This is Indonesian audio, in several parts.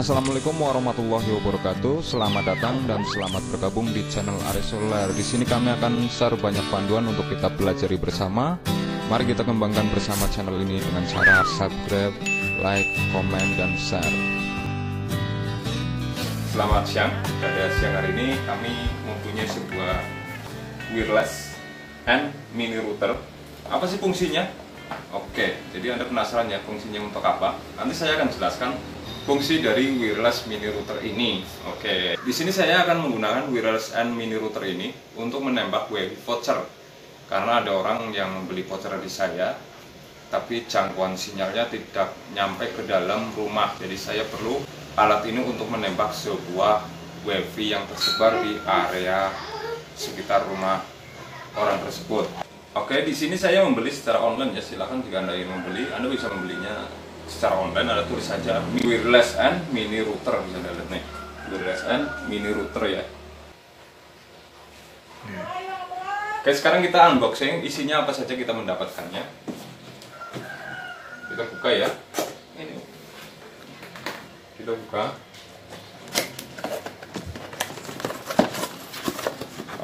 Assalamualaikum warahmatullahi wabarakatuh. Selamat datang dan selamat bergabung di channel Ares Solar. Di sini kami akan share banyak panduan untuk kita pelajari bersama. Mari kita kembangkan bersama channel ini dengan cara subscribe, like, komen, dan share. Selamat siang. Pada siang hari ini kami mempunyai sebuah wireless and mini router. Apa sih fungsinya? Oke, jadi Anda penasaran ya fungsinya untuk apa? Nanti saya akan jelaskan fungsi dari wireless mini router ini. Oke, di sini saya akan menggunakan wireless and mini router ini untuk menembak wifi voucher, karena ada orang yang beli voucher di saya tapi jangkauan sinyalnya tidak nyampe ke dalam rumah, jadi saya perlu alat ini untuk menembak sebuah wifi yang tersebar di area sekitar rumah orang tersebut. Oke, di sini saya membeli secara online ya, silahkan jika Anda ingin membeli, Anda bisa membelinya secara online. Ada tulis saja wireless and mini router, bisa Anda lihat nih, wireless and mini router ya. Oke, sekarang kita unboxing isinya apa saja kita mendapatkannya. Kita buka ya, ini kita buka.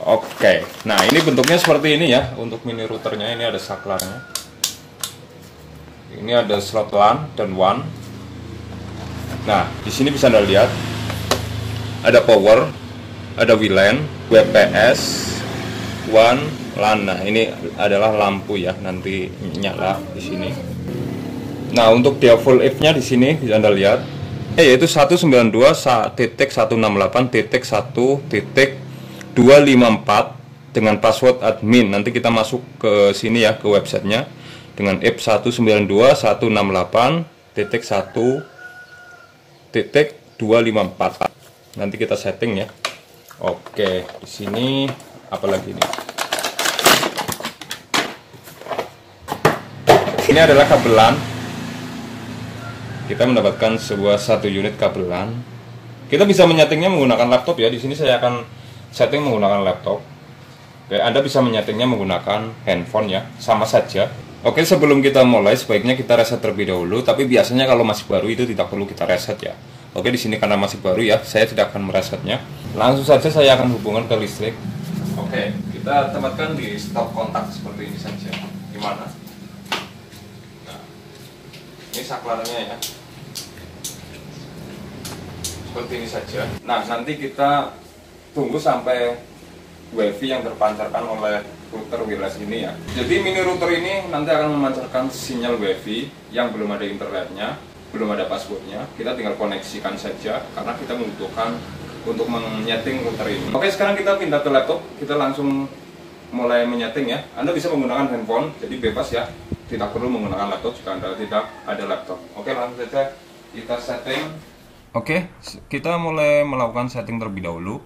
Oke, nah ini bentuknya seperti ini ya. Untuk mini routernya ini ada saklarnya. Ini ada slot LAN dan WAN. Nah, di sini bisa Anda lihat ada power, ada WLAN, WPS, WAN, LAN. Nah, ini adalah lampu ya, nanti nyala di sini. Nah, untuk default if-nya di sini bisa Anda lihat yaitu 192.168.1.254 dengan password admin. Nanti kita masuk ke sini ya, ke websitenya dengan F192.168.1.254. nanti kita setting ya. Oke, di sini apalagi ini? Ini adalah kabelan. Kita mendapatkan sebuah satu unit kabelan. Kita bisa menyetingnya menggunakan laptop ya. Di sini saya akan setting menggunakan laptop. Oke, Anda bisa menyetingnya menggunakan handphone ya, sama saja. Oke, sebelum kita mulai sebaiknya kita reset terlebih dahulu, tapi biasanya kalau masih baru itu tidak perlu kita reset ya. Oke, di sini karena masih baru ya, saya tidak akan meresetnya. Langsung saja saya akan hubungkan ke listrik. Oke, kita tempatkan di stop kontak seperti ini saja. Gimana? Nah, ini saklarnya ya. Seperti ini saja. Nah, nanti kita tunggu sampai wifi yang terpancarkan oleh router wireless ini ya. Jadi mini router ini nanti akan memancarkan sinyal wifi yang belum ada internetnya, belum ada passwordnya. Kita tinggal koneksikan saja karena kita membutuhkan untuk menyeting router ini. Oke, sekarang kita pindah ke laptop, kita langsung mulai menyeting ya. Anda bisa menggunakan handphone, jadi bebas ya, tidak perlu menggunakan laptop jika Anda tidak ada laptop. Oke, langsung saja kita setting. Oke, kita mulai melakukan setting terlebih dahulu.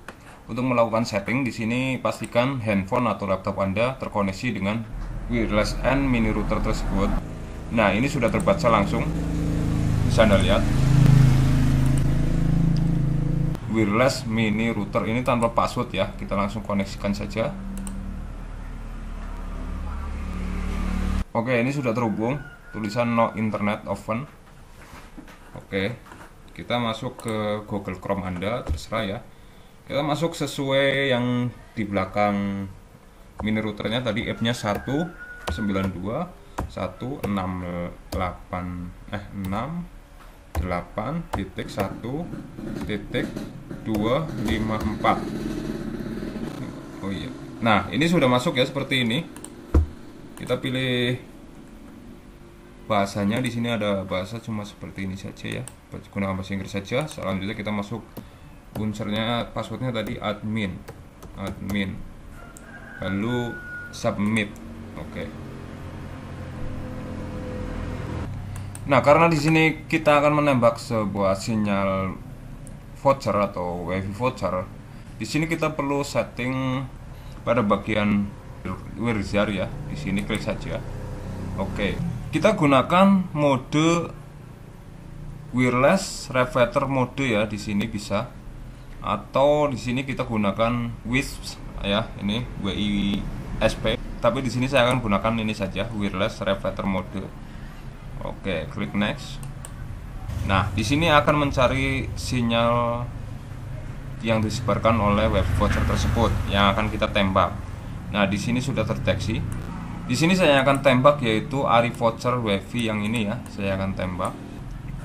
Untuk melakukan setting di sini pastikan handphone atau laptop Anda terkoneksi dengan wireless and mini router tersebut. Nah, ini sudah terbaca langsung. Bisa Anda lihat. Wireless mini router ini tanpa password ya. Kita langsung koneksikan saja. Oke, ini sudah terhubung. Tulisan no internet open. Oke. Kita masuk ke Google Chrome Anda, terserah ya. Kita masuk sesuai yang di belakang mini routernya tadi, app-nya 192.168.1.254. Oh iya. Nah, ini sudah masuk ya seperti ini. Kita pilih bahasanya, di sini ada bahasa cuma seperti ini saja ya. Gunakan bahasa Inggris saja. Selanjutnya kita masuk unsernya, passwordnya tadi admin, lalu submit. Oke. Nah, karena di sini kita akan menembak sebuah sinyal voucher atau wifi voucher, di sini kita perlu setting pada bagian wizard ya. Di sini klik saja. Oke, kita gunakan mode wireless repeater mode ya, di sini bisa. Atau di sini kita gunakan WISP ya, ini WISP, tapi di sini saya akan gunakan ini saja, wireless repeater mode. Oke, klik next. Nah, di sini akan mencari sinyal yang disebarkan oleh web voucher tersebut yang akan kita tembak. Nah, di sini sudah terdeteksi. Di sini saya akan tembak yaitu Ares voucher wifi yang ini ya, saya akan tembak.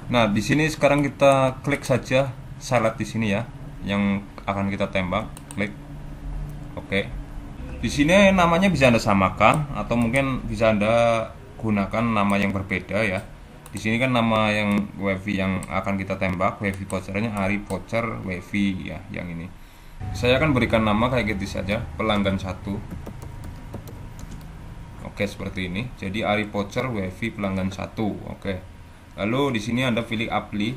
Nah, di sini sekarang kita klik saja syarat di sini ya, yang akan kita tembak, klik. Oke. Di sini namanya bisa Anda samakan atau mungkin bisa Anda gunakan nama yang berbeda ya. Di sini kan nama yang wifi yang akan kita tembak, wifi vouchernya Ares voucher wifi ya, yang ini. Saya akan berikan nama kayak gitu saja, pelanggan 1. Oke, seperti ini. Jadi Ares voucher wifi pelanggan 1. Oke. Lalu di sini Anda pilih apply.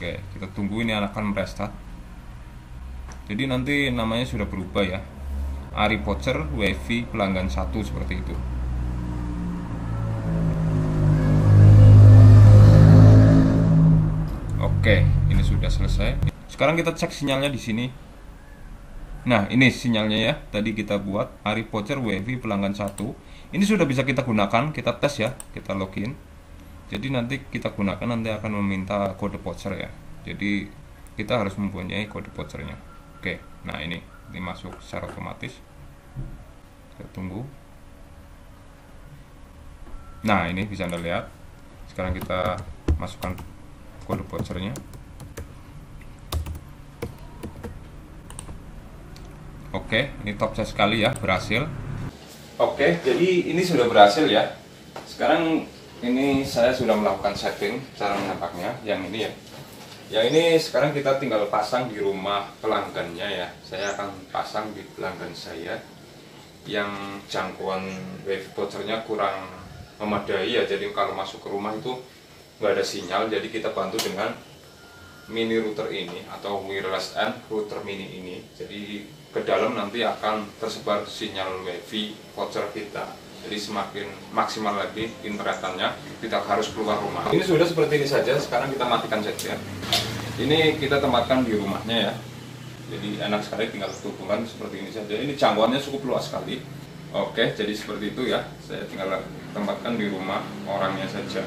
Oke, kita tunggu ini akan merestart. Jadi nanti namanya sudah berubah ya. Ares voucher wifi pelanggan 1 seperti itu. Oke, ini sudah selesai. Sekarang kita cek sinyalnya di sini. Nah, ini sinyalnya ya. Tadi kita buat Ares voucher wifi pelanggan 1. Ini sudah bisa kita gunakan, kita tes ya, kita login. Jadi nanti kita gunakan, nanti akan meminta kode voucher ya. Jadi kita harus mempunyai kode vouchernya. Oke, nah ini masuk secara otomatis. Kita tunggu. Nah, ini bisa Anda lihat. Sekarang kita masukkan kode vouchernya. Oke, ini top saya sekali ya, berhasil. Oke, jadi ini sudah berhasil ya. Sekarang ini saya sudah melakukan setting cara menembaknya, yang ini ya. Yang ini sekarang kita tinggal pasang di rumah pelanggannya ya. Saya akan pasang di pelanggan saya yang jangkauan wifi vouchernya kurang memadai ya. Jadi kalau masuk ke rumah itu nggak ada sinyal, jadi kita bantu dengan mini router ini atau wireless end router mini ini. Jadi ke dalam nanti akan tersebar sinyal wifi voucher kita, jadi semakin maksimal lagi internetannya, tidak harus keluar rumah. Ini sudah seperti ini saja. Sekarang kita matikan saja, ini kita tempatkan di rumahnya ya. Jadi enak sekali, tinggal hubungan seperti ini saja. Ini jangkauannya cukup luas sekali. Oke, jadi seperti itu ya, saya tinggal tempatkan di rumah orangnya saja.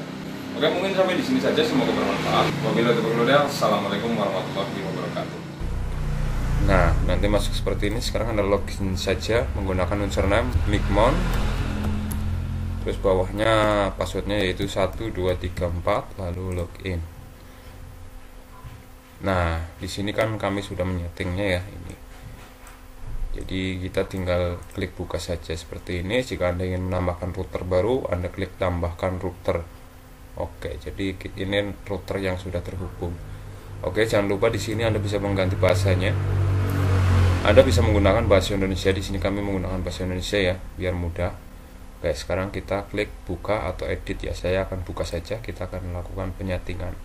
Oke, mungkin sampai di sini saja, semoga bermanfaat. Wabillahi taufiq. Assalamualaikum warahmatullahi wabarakatuh. Nah, nanti masuk seperti ini. Sekarang Anda login saja menggunakan username Mikhmon. Terus bawahnya passwordnya yaitu 1234, lalu login. Nah, di sini kan kami sudah menyetingnya ya ini. Jadi kita tinggal klik buka saja seperti ini. Jika Anda ingin menambahkan router baru, Anda klik tambahkan router. Oke, jadi ini router yang sudah terhubung. Oke, jangan lupa di sini Anda bisa mengganti bahasanya. Anda bisa menggunakan bahasa Indonesia, di sini kami menggunakan bahasa Indonesia ya, biar mudah. Oke, sekarang kita klik buka atau edit ya. Saya akan buka saja, kita akan melakukan penyetingan.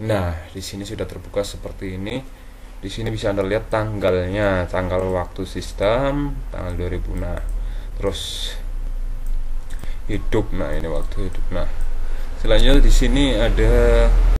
Nah, di sini sudah terbuka seperti ini. Di sini bisa Anda lihat tanggalnya, tanggal waktu sistem, tanggal 2000. Nah, terus hidup. Nah, ini waktu hidup. Nah, selanjutnya di sini ada